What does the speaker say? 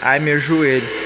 Ai, meu joelho.